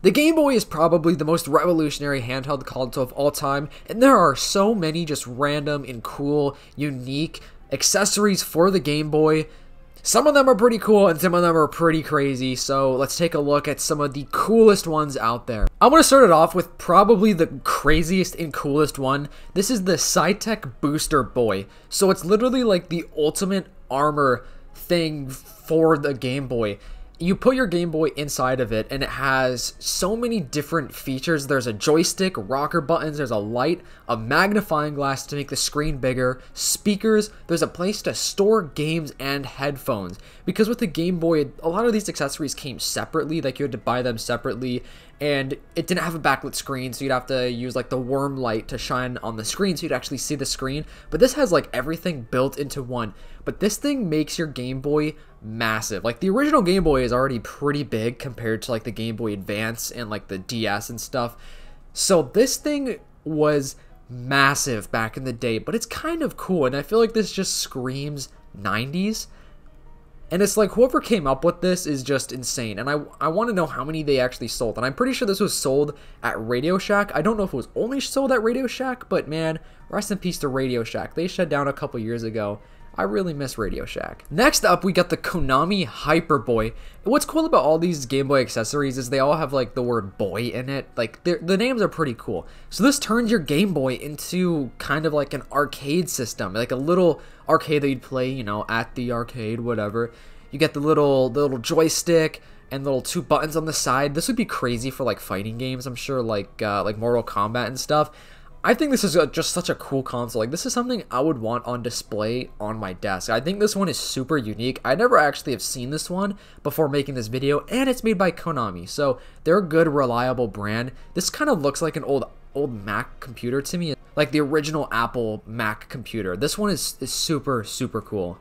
The Game Boy is probably the most revolutionary handheld console of all time, and there are so many just random and cool, unique accessories for the Game Boy. Some of them are pretty cool and some of them are pretty crazy, so let's take a look at some of the coolest ones out there. I'm going to start it off with probably the craziest and coolest one. This is the Sci-Tech Booster Boy. So it's literally like the ultimate armor thing for the Game Boy. You put your Game Boy inside of it and it has so many different features. There's a joystick, rocker buttons, there's a light, a magnifying glass to make the screen bigger, speakers, there's a place to store games and headphones. Because with the Game Boy, a lot of these accessories came separately, like you had to buy them separately, and it didn't have a backlit screen, so you'd have to use like the worm light to shine on the screen so you'd actually see the screen. But this has like everything built into one. But this thing makes your Game Boy massive. Like the original Game Boy is already pretty big compared to like the Game Boy Advance and like the DS and stuff. So this thing was massive back in the day, but it's kind of cool, and I feel like this just screams 90s. And it's like whoever came up with this is just insane. And I want to know how many they actually sold. And I'm pretty sure this was sold at Radio Shack. I don't know if it was only sold at Radio Shack, but man, rest in peace to Radio Shack. They shut down a couple years ago. I really miss Radio Shack. Next up, we got the Konami Hyper Boy. What's cool about all these Game Boy accessories is they all have like the word boy in it. Like the names are pretty cool. So this turns your Game Boy into kind of like an arcade system, like a little arcade that you'd play, you know, at the arcade, whatever. You get the little joystick and little two buttons on the side. This would be crazy for like fighting games, I'm sure, like Mortal Kombat and stuff. I think this is just such a cool console. Like, this is something I would want on display on my desk. I think this one is super unique. I never actually have seen this one before making this video, and it's made by Konami, so they're a good, reliable brand. This kind of looks like an old Mac computer to me, like the original Apple Mac computer. This one is super, super cool.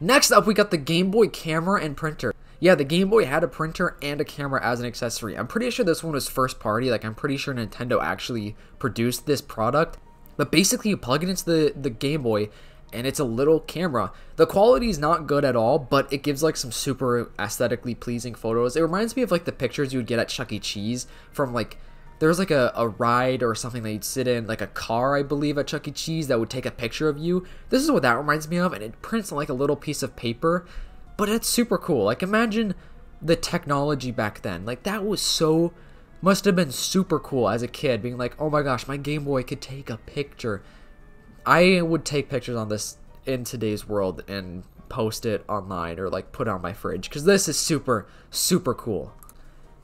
Next up, we got the Game Boy Camera and Printer. Yeah, the Game Boy had a printer and a camera as an accessory. I'm pretty sure this one was first party. Like, I'm pretty sure Nintendo actually produced this product. But basically, you plug it into the Game Boy, and it's a little camera. The quality is not good at all, but it gives, like, some super aesthetically pleasing photos. It reminds me of, like, the pictures you would get at Chuck E. Cheese from, like, there was like a ride or something that you'd sit in, like a car, I believe, at Chuck E. Cheese that would take a picture of you. This is what that reminds me of, and it prints on, like, a little piece of paper. But it's super cool. Like, imagine the technology back then. Like, that was so, must have been super cool as a kid, being like, oh my gosh, my Game Boy could take a picture. I would take pictures on this in today's world and post it online or like put it on my fridge, because this is super, super cool.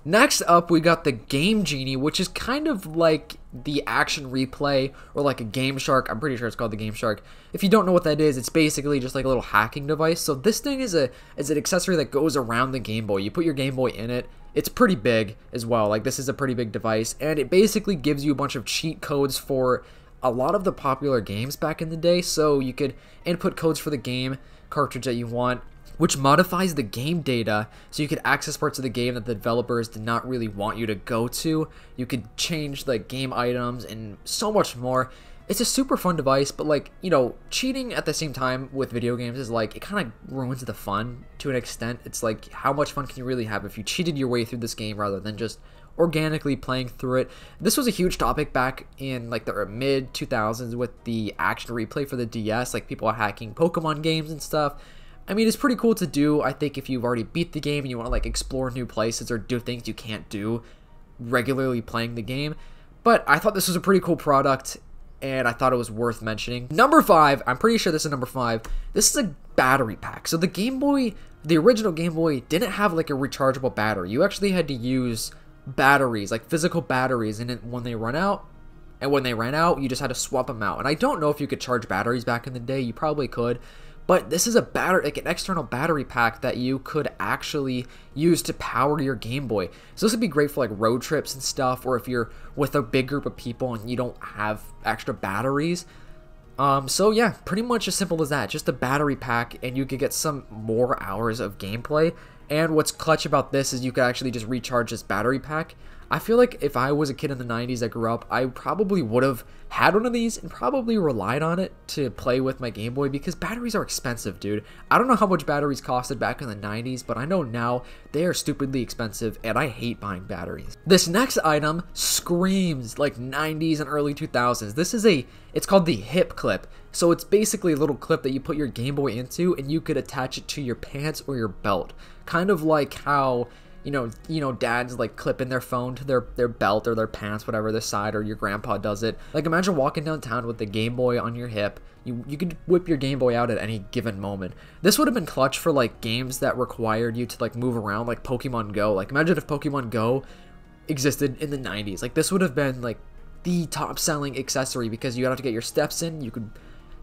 Next up, we got the Game Genie, which is kind of like the Action Replay or like a Game Shark. I'm pretty sure it's called the Game Shark. If you don't know what that is, it's basically just like a little hacking device. So this thing is an accessory that goes around the Game Boy. You put your Game Boy in it. It's pretty big as well. Like, this is a pretty big device, and it basically gives you a bunch of cheat codes for a lot of the popular games back in the day. So you could input codes for the game cartridge that you want, which modifies the game data so you could access parts of the game that the developers did not really want you to go to. You could change the game items and so much more. It's a super fun device, but like, you know, cheating at the same time with video games is like, it kind of ruins the fun to an extent. It's like, how much fun can you really have if you cheated your way through this game rather than just organically playing through it? This was a huge topic back in like the mid 2000s with the Action Replay for the DS, like people are hacking Pokemon games and stuff. I mean, it's pretty cool to do, I think, if you've already beat the game and you want to, like, explore new places or do things you can't do regularly playing the game. But I thought this was a pretty cool product, and I thought it was worth mentioning. Number 5, I'm pretty sure this is number 5, this is a battery pack. So the Game Boy, the original Game Boy, didn't have, like, a rechargeable battery. You actually had to use batteries, like, physical batteries, and when they run out, and when they ran out, you just had to swap them out. And I don't know if you could charge batteries back in the day. You probably could. But this is a battery, like an external battery pack that you could actually use to power your Game Boy. So this would be great for like road trips and stuff, or if you're with a big group of people and you don't have extra batteries. So yeah, pretty much as simple as that. Just a battery pack, and you could get some more hours of gameplay. And what's clutch about this is you could actually just recharge this battery pack. I feel like if I was a kid in the 90s that grew up, I probably would have had one of these and probably relied on it to play with my Game Boy, because batteries are expensive, dude. I don't know how much batteries costed back in the 90s, but I know now they are stupidly expensive, and I hate buying batteries. This next item screams like 90s and early 2000s. This is it's called the Hip Clip. So it's basically a little clip that you put your Game Boy into, and you could attach it to your pants or your belt. Kind of like how, you know, dads like clipping their phone to their belt or their pants, whatever, their side, or your grandpa does it. Like, imagine walking downtown with the Game Boy on your hip. You could whip your Game Boy out at any given moment. This would have been clutch for like games that required you to like move around, like Pokemon Go. Like, imagine if Pokemon Go existed in the 90s. Like, this would have been like the top selling accessory, because you have to get your steps in. You could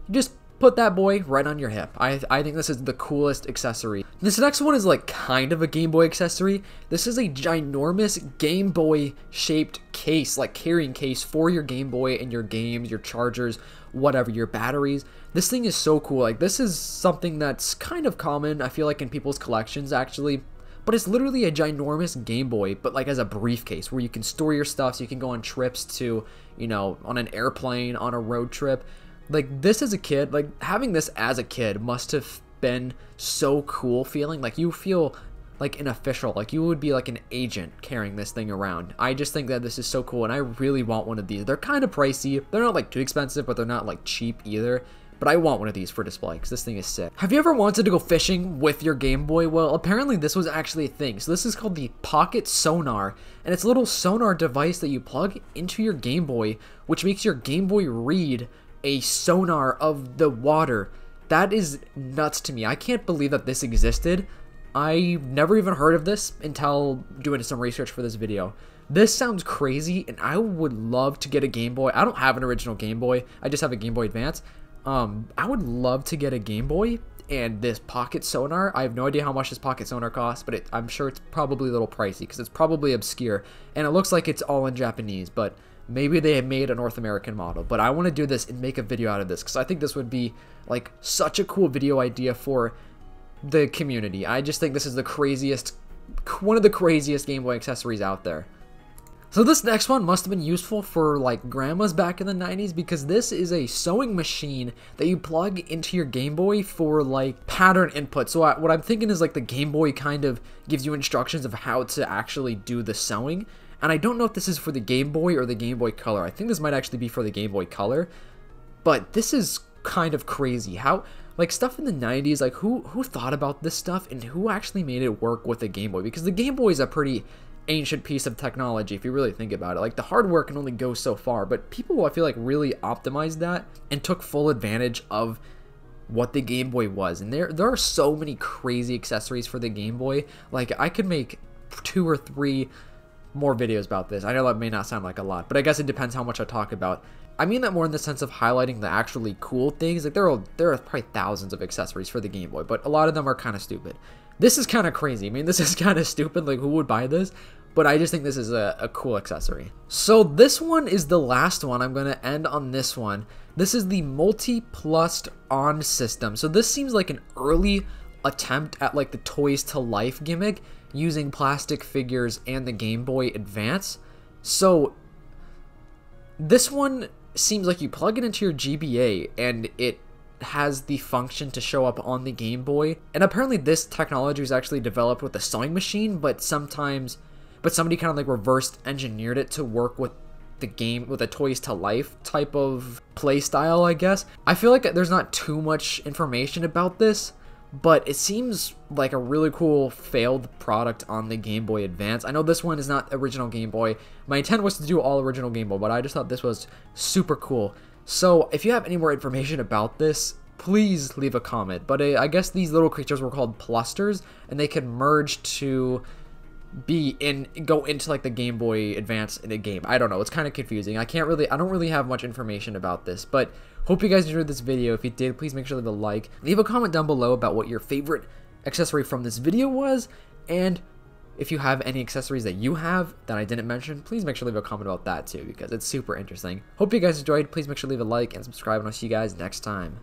just put that boy right on your hip. I think this is the coolest accessory. This next one is like kind of a Game Boy accessory. This is a ginormous Game Boy shaped case, like carrying case for your Game Boy and your games, your chargers, whatever, your batteries. This thing is so cool. Like, this is something that's kind of common, I feel like, in people's collections actually. But it's literally a ginormous Game Boy, but like as a briefcase where you can store your stuff, so you can go on trips to, you know, on an airplane, on a road trip. Like, this as a kid, like having this as a kid must have been so cool feeling. Like, you feel like an official, like you would be like an agent carrying this thing around. I just think that this is so cool, and I really want one of these. They're kind of pricey. They're not like too expensive, but they're not like cheap either. But I want one of these for display, because this thing is sick. Have you ever wanted to go fishing with your Game Boy? Well, apparently this was actually a thing. So this is called the Pocket Sonar, and it's a little sonar device that you plug into your Game Boy, which makes your Game Boy read a sonar of the water. That is nuts to me. I can't believe that this existed. I never even heard of this until doing some research for this video. This sounds crazy, and I would love to get a Game Boy. I don't have an original Game Boy. I just have a Game Boy Advance. I would love to get a Game Boy and this Pocket Sonar. I have no idea how much this Pocket Sonar costs, but I'm sure it's probably a little pricey, because it's probably obscure, and it looks like it's all in Japanese, but maybe they have made a North American model. But I want to do this and make a video out of this, because I think this would be like such a cool video idea for the community. I just think this is the craziest, one of the craziest Game Boy accessories out there. So this next one must have been useful for like grandmas back in the 90s, because this is a sewing machine that you plug into your Game Boy for like pattern input. So what I'm thinking is like the Game Boy kind of gives you instructions of how to actually do the sewing. And I don't know if this is for the Game Boy or the Game Boy Color. I think this might actually be for the Game Boy Color. But this is kind of crazy. How, like, stuff in the 90s, like, who thought about this stuff, and who actually made it work with the Game Boy? Because the Game Boy is a pretty ancient piece of technology, if you really think about it. Like, the hardware can only go so far, but people, I feel like, really optimized that and took full advantage of what the Game Boy was. And there are so many crazy accessories for the Game Boy. Like, I could make 2 or 3... more videos about this. I know that may not sound like a lot, but I guess it depends how much I talk about. I mean that more in the sense of highlighting the actually cool things. Like, there are probably thousands of accessories for the Game Boy, but a lot of them are kind of stupid. This is kind of crazy. I mean, this is kind of stupid. Like, who would buy this? But I just think this is a cool accessory. So this one is the last one. I'm going to end on this one. This is the Multi-Plust-On system. So this seems like an early attempt at like the Toys to Life gimmick, using plastic figures and the Game Boy Advance. So this one seems like you plug it into your GBA and it has the function to show up on the Game Boy. And apparently this technology was actually developed with a sewing machine, but somebody kind of like reverse engineered it to work with the game, with a Toys to Life type of play style, I guess. I feel like there's not too much information about this, but it seems like a really cool failed product on the Game Boy Advance. I know this one is not original Game Boy. My intent was to do all original Game Boy, but I just thought this was super cool. So if you have any more information about this, please leave a comment. But I guess these little creatures were called Plusters, and they can merge to be in, go into like the Game Boy Advance in a game. I don't know, it's kind of confusing. I don't really have much information about this, but hope you guys enjoyed this video. If you did, please make sure to leave a like, leave a comment down below about what your favorite accessory from this video was, and if you have any accessories that you have that I didn't mention, please make sure to leave a comment about that too, because it's super interesting. Hope you guys enjoyed. Please make sure to leave a like and subscribe, and I'll see you guys next time.